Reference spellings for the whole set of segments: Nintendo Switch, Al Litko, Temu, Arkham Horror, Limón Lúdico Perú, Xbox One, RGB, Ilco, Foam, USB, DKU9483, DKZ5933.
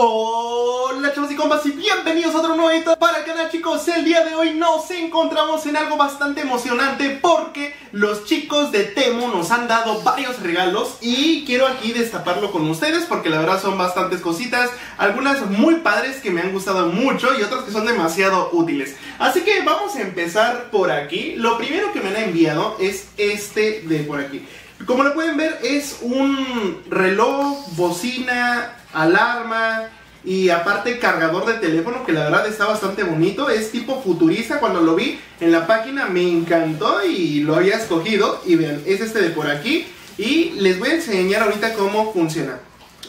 Hola chavos y compas y bienvenidos a otro nuevo video para el canal, chicos. El día de hoy nos encontramos en algo bastante emocionante porque los chicos de Temu nos han dado varios regalos y quiero aquí destaparlo con ustedes porque la verdad son bastantes cositas, algunas muy padres que me han gustado mucho y otras que son demasiado útiles. Así que vamos a empezar por aquí. Lo primero que me han enviado es este de por aquí. Como lo pueden ver, es un reloj, bocina, alarma y aparte cargador de teléfono, que la verdad está bastante bonito. Es tipo futurista. Cuando lo vi en la página me encantó y lo había escogido. Y vean, es este de por aquí y les voy a enseñar ahorita cómo funciona.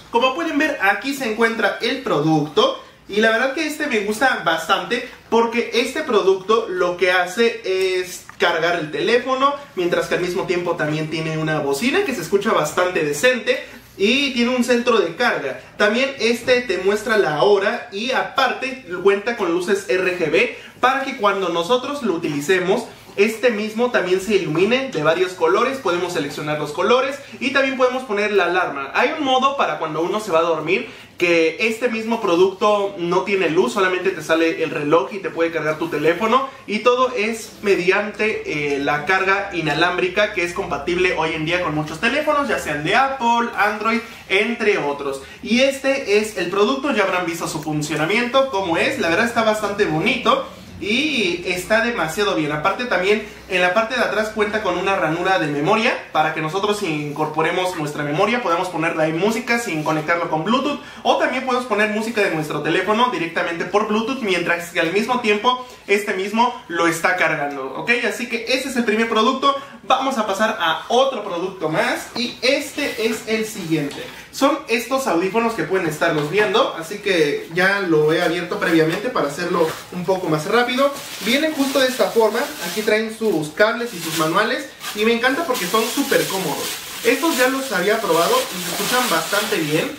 Como pueden ver, aquí se encuentra el producto y la verdad que este me gusta bastante porque este producto lo que hace es cargar el teléfono, mientras que al mismo tiempo también tiene una bocina que se escucha bastante decente y tiene un centro de carga. También este te muestra la hora y aparte cuenta con luces RGB para que cuando nosotros lo utilicemos, este mismo también se ilumine de varios colores. Podemos seleccionar los colores y también podemos poner la alarma. Hay un modo para cuando uno se va a dormir que este mismo producto no tiene luz, solamente te sale el reloj y te puede cargar tu teléfono. Y todo es mediante la carga inalámbrica, que es compatible hoy en día con muchos teléfonos, ya sean de Apple, Android, entre otros. Y este es el producto, ya habrán visto su funcionamiento, cómo es. La verdad está bastante bonito y está demasiado bien. Aparte también en la parte de atrás cuenta con una ranura de memoria para que nosotros incorporemos nuestra memoria. Podemos ponerla en música sin conectarlo con Bluetooth, o también podemos poner música de nuestro teléfono directamente por Bluetooth, mientras que al mismo tiempo este mismo lo está cargando, ¿ok? Así que ese es el primer producto. Vamos a pasar a otro producto más y este es el siguiente. Son estos audífonos que pueden estarlos viendo, así que ya lo he abierto previamente para hacerlo un poco más rápido. Vienen justo de esta forma, aquí traen sus cables y sus manuales y me encanta porque son súper cómodos. Estos ya los había probado y se escuchan bastante bien.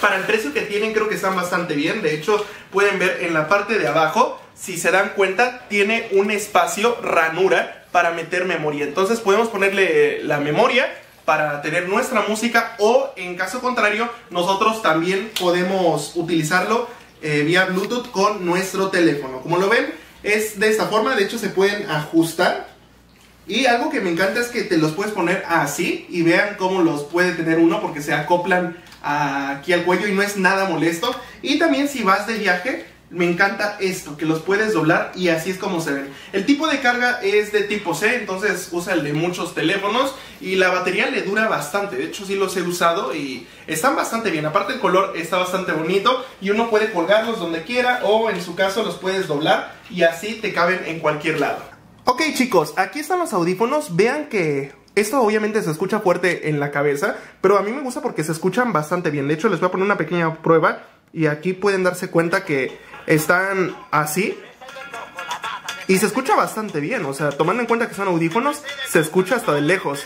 Para el precio que tienen creo que están bastante bien. De hecho pueden ver en la parte de abajo, si se dan cuenta, tiene un espacio ranura para meter memoria. Entonces podemos ponerle la memoria para tener nuestra música, o en caso contrario nosotros también podemos utilizarlo vía Bluetooth con nuestro teléfono. Como lo ven, es de esta forma. De hecho se pueden ajustar y algo que me encanta es que te los puedes poner así y vean cómo los puede tener uno, porque se acoplan aquí al cuello y no es nada molesto. Y también si vas de viaje, me encanta esto, que los puedes doblar y así es como se ven. El tipo de carga es de tipo C, entonces usa el de muchos teléfonos y la batería le dura bastante. De hecho sí los he usado y están bastante bien. Aparte el color está bastante bonito y uno puede colgarlos donde quiera, o en su caso los puedes doblar y así te caben en cualquier lado. Ok chicos, aquí están los audífonos. Vean que esto obviamente se escucha fuerte en la cabeza, pero a mí me gusta porque se escuchan bastante bien. De hecho les voy a poner una pequeña prueba y aquí pueden darse cuenta que están así y se escucha bastante bien. O sea, tomando en cuenta que son audífonos, se escucha hasta de lejos.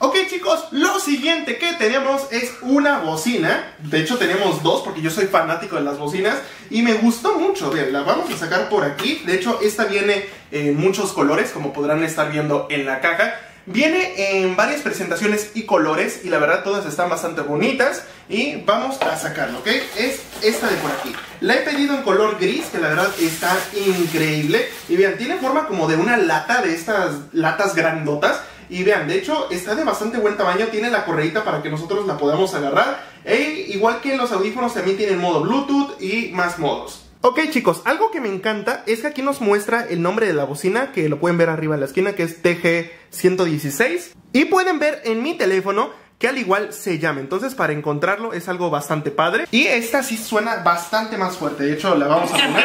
Ok chicos, lo siguiente que tenemos es una bocina. De hecho tenemos dos porque yo soy fanático de las bocinas y me gustó mucho. Vean, la vamos a sacar por aquí. De hecho esta viene en muchos colores, como podrán estar viendo en la caja. Viene en varias presentaciones y colores y la verdad todas están bastante bonitas. Y vamos a sacarlo, ¿ok? Es esta de por aquí. La he pedido en color gris, que la verdad está increíble. Y vean, tiene forma como de una lata, de estas latas grandotas. Y vean, de hecho está de bastante buen tamaño, tiene la correita para que nosotros la podamos agarrar. E igual que los audífonos también tienen modo Bluetooth y más modos. Ok chicos, algo que me encanta es que aquí nos muestra el nombre de la bocina, que lo pueden ver arriba en la esquina, que es DKU9483. Y pueden ver en mi teléfono que al igual se llama, entonces para encontrarlo es algo bastante padre. Y esta sí suena bastante más fuerte, de hecho la vamos a poner.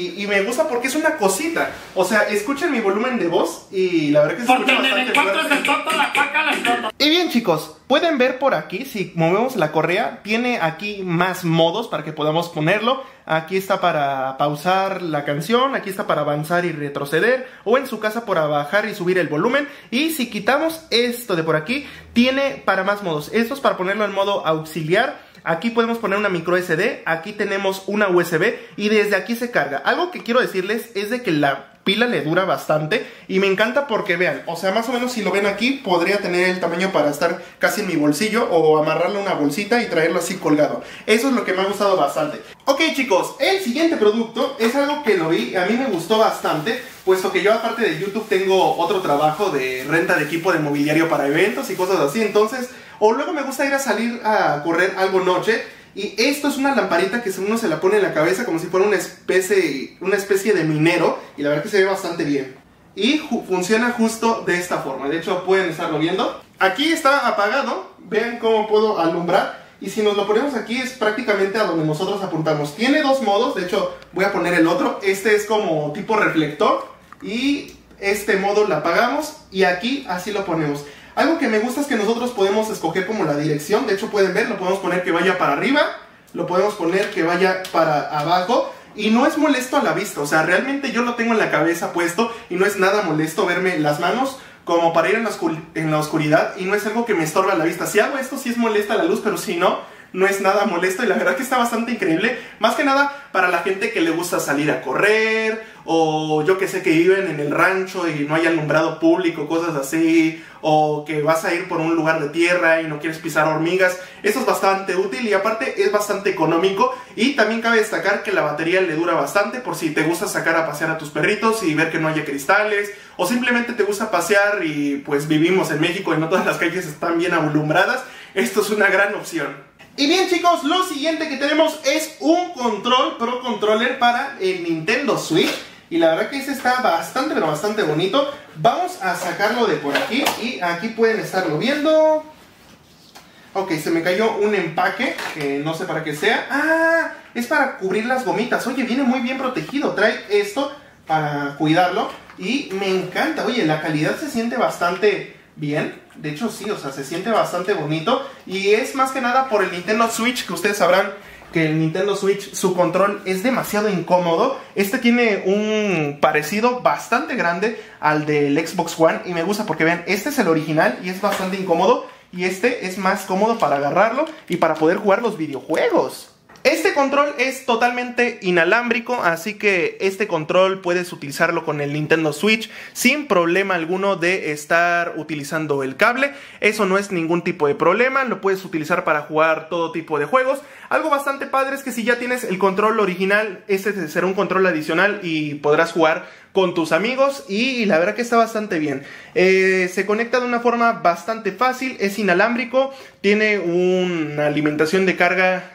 Y me gusta porque es una cosita, o sea, escuchen mi volumen de voz y la verdad que se escucha bastante fuerte. Y bien chicos, pueden ver por aquí, si movemos la correa, tiene aquí más modos para que podamos ponerlo. Aquí está para pausar la canción, aquí está para avanzar y retroceder, o en su casa para bajar y subir el volumen. Y si quitamos esto de por aquí, tiene para más modos. Esto es para ponerlo en modo auxiliar. Aquí podemos poner una micro SD, aquí tenemos una USB y desde aquí se carga. Algo que quiero decirles es de que la pila le dura bastante y me encanta porque vean, o sea, más o menos si lo ven aquí, podría tener el tamaño para estar casi en mi bolsillo o amarrarlo a una bolsita y traerlo así colgado. Eso es lo que me ha gustado bastante. Ok chicos, el siguiente producto es algo que lo vi, a mí me gustó bastante, puesto que yo aparte de YouTube tengo otro trabajo de renta de equipo de mobiliario para eventos y cosas así, entonces, o luego me gusta ir a salir a correr algo noche. Y esto es una lamparita que uno se la pone en la cabeza como si fuera una especie de minero. Y la verdad que se ve bastante bien. Y funciona justo de esta forma. De hecho pueden estarlo viendo. Aquí está apagado. Vean cómo puedo alumbrar. Y si nos lo ponemos aquí es prácticamente a donde nosotros apuntamos. Tiene dos modos. De hecho voy a poner el otro. Este es como tipo reflector. Y este modo la apagamos. Y aquí así lo ponemos. Algo que me gusta es que nosotros podemos escoger como la dirección. De hecho pueden ver, lo podemos poner que vaya para arriba, lo podemos poner que vaya para abajo. Y no es molesto a la vista, o sea, realmente yo lo tengo en la cabeza puesto y no es nada molesto verme las manos como para ir en la oscuridad. Y no es algo que me estorba a la vista. Si hago esto sí es molesta la luz, pero si no, no es nada molesto y la verdad que está bastante increíble. Más que nada para la gente que le gusta salir a correr o yo que sé que viven en el rancho y no hay alumbrado público, cosas así. O que vas a ir por un lugar de tierra y no quieres pisar hormigas. Eso es bastante útil y aparte es bastante económico. Y también cabe destacar que la batería le dura bastante por si te gusta sacar a pasear a tus perritos y ver que no haya cristales. O simplemente te gusta pasear y pues vivimos en México y no todas las calles están bien alumbradas. Esto es una gran opción. Y bien chicos, lo siguiente que tenemos es un control, Pro Controller para el Nintendo Switch. Y la verdad que este está bastante, pero bastante bonito. Vamos a sacarlo de por aquí y aquí pueden estarlo viendo. Ok, se me cayó un empaque, que no sé para qué sea. Ah, es para cubrir las gomitas. Oye, viene muy bien protegido, trae esto para cuidarlo. Y me encanta, oye, la calidad se siente bastante bien, de hecho sí, o sea, se siente bastante bonito. Y es más que nada por el Nintendo Switch, que ustedes sabrán que el Nintendo Switch, su control es demasiado incómodo. Este tiene un parecido bastante grande al del Xbox One y me gusta porque vean, este es el original y es bastante incómodo. Y este es más cómodo para agarrarlo y para poder jugar los videojuegos. Este control es totalmente inalámbrico, así que este control puedes utilizarlo con el Nintendo Switch sin problema alguno de estar utilizando el cable. Eso no es ningún tipo de problema, lo puedes utilizar para jugar todo tipo de juegos. Algo bastante padre es que si ya tienes el control original, este será un control adicional y podrás jugar con tus amigos y la verdad que está bastante bien. Se conecta de una forma bastante fácil, es inalámbrico, tiene una alimentación de carga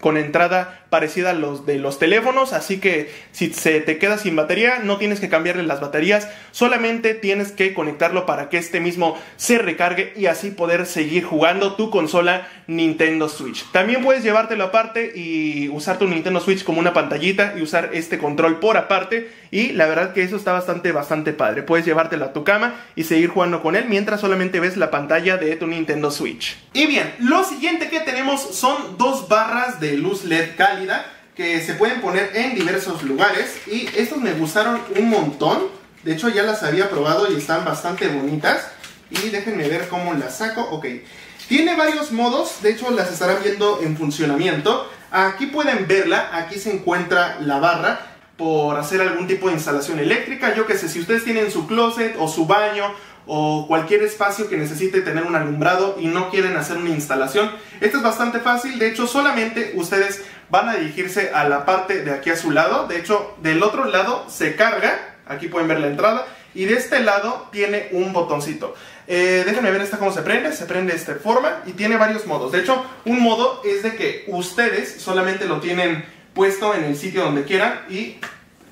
con entrada parecida a los de los teléfonos, así que si se te queda sin batería no tienes que cambiarle las baterías, solamente tienes que conectarlo para que este mismo se recargue y así poder seguir jugando tu consola Nintendo Switch. También puedes llevártelo aparte y usar tu Nintendo Switch como una pantallita y usar este control por aparte y la verdad que eso está bastante padre. Puedes llevártelo a tu cama y seguir jugando con él mientras solamente ves la pantalla de tu Nintendo Switch. Y bien, lo siguiente que tenemos son dos barras de luz LED cálida que se pueden poner en diversos lugares y estos me gustaron un montón. De hecho ya las había probado y están bastante bonitas. Y déjenme ver cómo las saco. Ok, tiene varios modos, de hecho las estarán viendo en funcionamiento. Aquí pueden verla, aquí se encuentra la barra por hacer algún tipo de instalación eléctrica, yo que sé, si ustedes tienen su closet o su baño o cualquier espacio que necesite tener un alumbrado y no quieren hacer una instalación, esto es bastante fácil, de hecho solamente ustedes van a dirigirse a la parte de aquí a su lado, de hecho del otro lado se carga, aquí pueden ver la entrada y de este lado tiene un botoncito. Déjenme ver esta cómo se prende de esta forma y tiene varios modos, de hecho un modo es de que ustedes solamente lo tienen puesto en el sitio donde quieran y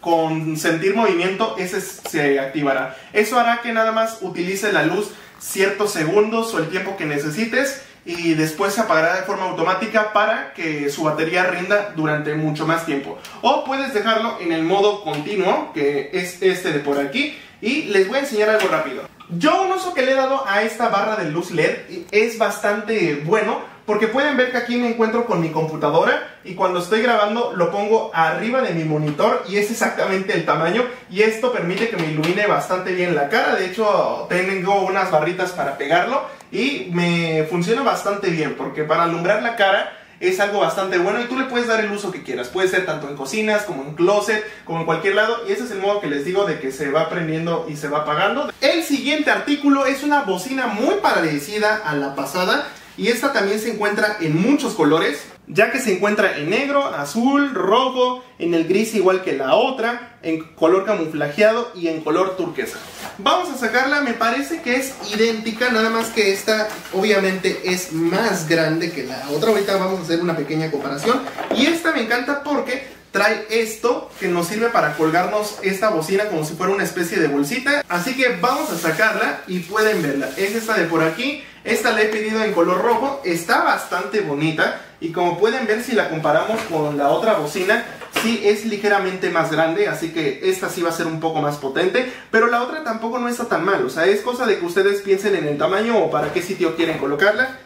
con sentir movimiento ese se activará. Eso hará que nada más utilice la luz ciertos segundos o el tiempo que necesites y después se apagará de forma automática para que su batería rinda durante mucho más tiempo. O puedes dejarlo en el modo continuo, que es este de por aquí, y les voy a enseñar algo rápido. Yo un uso que le he dado a esta barra de luz LED es bastante bueno porque pueden ver que aquí me encuentro con mi computadora y cuando estoy grabando lo pongo arriba de mi monitor y es exactamente el tamaño y esto permite que me ilumine bastante bien la cara. De hecho tengo unas barritas para pegarlo y me funciona bastante bien porque para alumbrar la cara es algo bastante bueno y tú le puedes dar el uso que quieras. Puede ser tanto en cocinas, como en closet, como en cualquier lado. Y ese es el modo que les digo de que se va prendiendo y se va apagando. El siguiente artículo es una bocina muy parecida a la pasada. Y esta también se encuentra en muchos colores, ya que se encuentra en negro, azul, rojo, en el gris igual que la otra, en color camuflajeado y en color turquesa. Vamos a sacarla, me parece que es idéntica, nada más que esta obviamente es más grande que la otra. Ahorita vamos a hacer una pequeña comparación. Y esta me encanta porque trae esto que nos sirve para colgarnos esta bocina como si fuera una especie de bolsita. Así que vamos a sacarla y pueden verla. Es esta de por aquí. Esta la he pedido en color rojo. Está bastante bonita. Y como pueden ver, si la comparamos con la otra bocina, sí es ligeramente más grande. Así que esta sí va a ser un poco más potente. Pero la otra tampoco no está tan mal. O sea, es cosa de que ustedes piensen en el tamaño o para qué sitio quieren colocarla.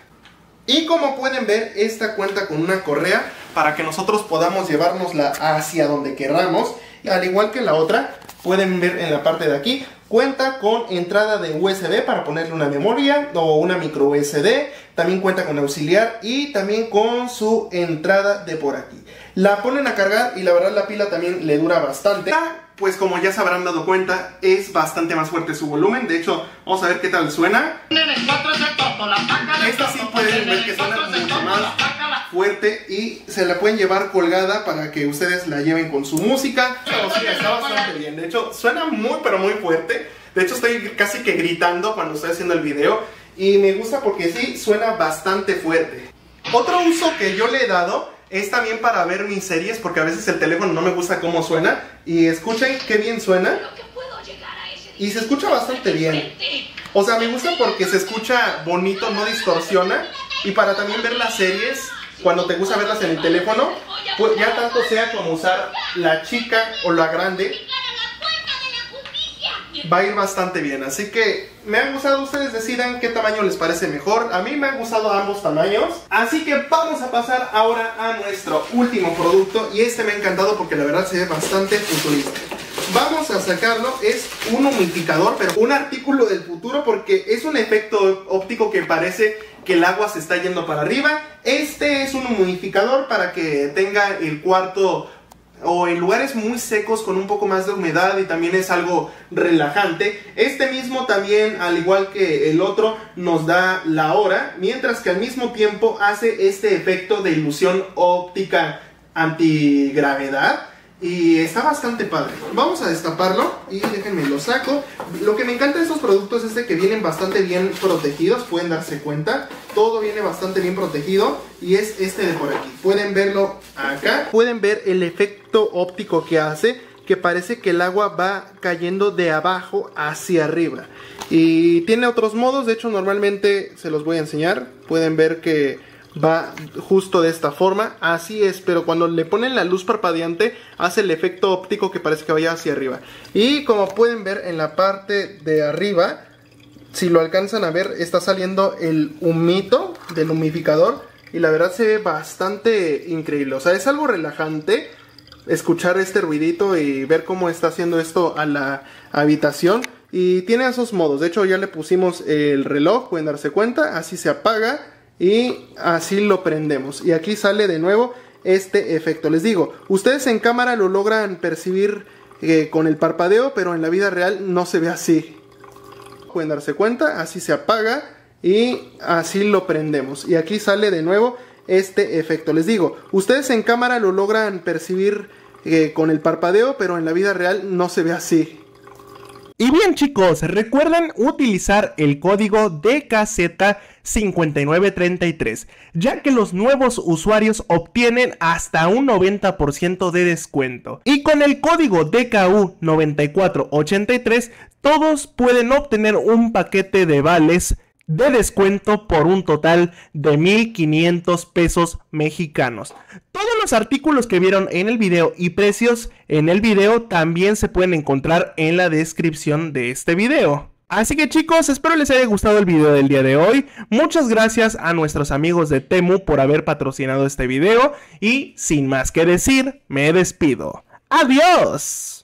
Y como pueden ver, esta cuenta con una correa para que nosotros podamos llevárnosla hacia donde queramos. Y al igual que la otra, pueden ver en la parte de aquí, cuenta con entrada de USB para ponerle una memoria o una micro USB. También cuenta con auxiliar y también con su entrada de por aquí. La ponen a cargar y la verdad la pila también le dura bastante. Pues como ya se habrán dado cuenta, es bastante más fuerte su volumen. De hecho, vamos a ver qué tal suena. Esta sí pueden ver que suena mucho más fuerte y se la pueden llevar colgada para que ustedes la lleven con su música. O sea, está bastante bien. De hecho, suena muy pero muy fuerte. De hecho, estoy casi que gritando cuando estoy haciendo el video. Y me gusta porque sí, suena bastante fuerte. Otro uso que yo le he dado es también para ver mis series, porque a veces el teléfono no me gusta cómo suena. Y escuchen qué bien suena. Y se escucha bastante bien. O sea, me gusta porque se escucha bonito, no distorsiona. Y para también ver las series, cuando te gusta verlas en el teléfono, pues ya tanto sea como usar la chica o la grande, va a ir bastante bien. Así que me han gustado, ustedes decidan qué tamaño les parece mejor. A mí me han gustado ambos tamaños. Así que vamos a pasar ahora a nuestro último producto. Y este me ha encantado porque la verdad se ve bastante futurista. Vamos a sacarlo, es un humidificador, pero un artículo del futuro porque es un efecto óptico que parece que el agua se está yendo para arriba. Este es un humidificador para que tenga el cuarto o en lugares muy secos con un poco más de humedad, y también es algo relajante. Este mismo también, al igual que el otro, nos da la hora, mientras que al mismo tiempo hace este efecto de ilusión óptica antigravedad. Y está bastante padre. Vamos a destaparlo y déjenme lo saco. Lo que me encanta de estos productos es de que vienen bastante bien protegidos. Pueden darse cuenta, todo viene bastante bien protegido. Y es este de por aquí. Pueden verlo acá. Pueden ver el efecto óptico que hace, que parece que el agua va cayendo de abajo hacia arriba. Y tiene otros modos. De hecho, normalmente se los voy a enseñar. Pueden ver que va justo de esta forma, así es, pero cuando le ponen la luz parpadeante hace el efecto óptico que parece que vaya hacia arriba. Y como pueden ver en la parte de arriba, si lo alcanzan a ver, está saliendo el humito del humidificador y la verdad se ve bastante increíble. O sea, es algo relajante escuchar este ruidito y ver cómo está haciendo esto a la habitación. Y tiene esos modos, de hecho ya le pusimos el reloj, pueden darse cuenta, así se apaga. Y así lo prendemos. Y aquí sale de nuevo este efecto. Les digo, ustedes en cámara lo logran percibir con el parpadeo, pero en la vida real no se ve así. Pueden darse cuenta, así se apaga y así lo prendemos. Y aquí sale de nuevo este efecto. Les digo, ustedes en cámara lo logran percibir con el parpadeo, pero en la vida real no se ve así. Y bien, chicos, recuerden utilizar el código DKZ5933, ya que los nuevos usuarios obtienen hasta un 90% de descuento. Y con el código DKU9483, todos pueden obtener un paquete de vales de descuento por un total de 1,500 pesos mexicanos. Todos los artículos que vieron en el video y precios en el video también se pueden encontrar en la descripción de este video. Así que, chicos, espero les haya gustado el video del día de hoy. Muchas gracias a nuestros amigos de Temu por haber patrocinado este video. Y sin más que decir, me despido. ¡Adiós!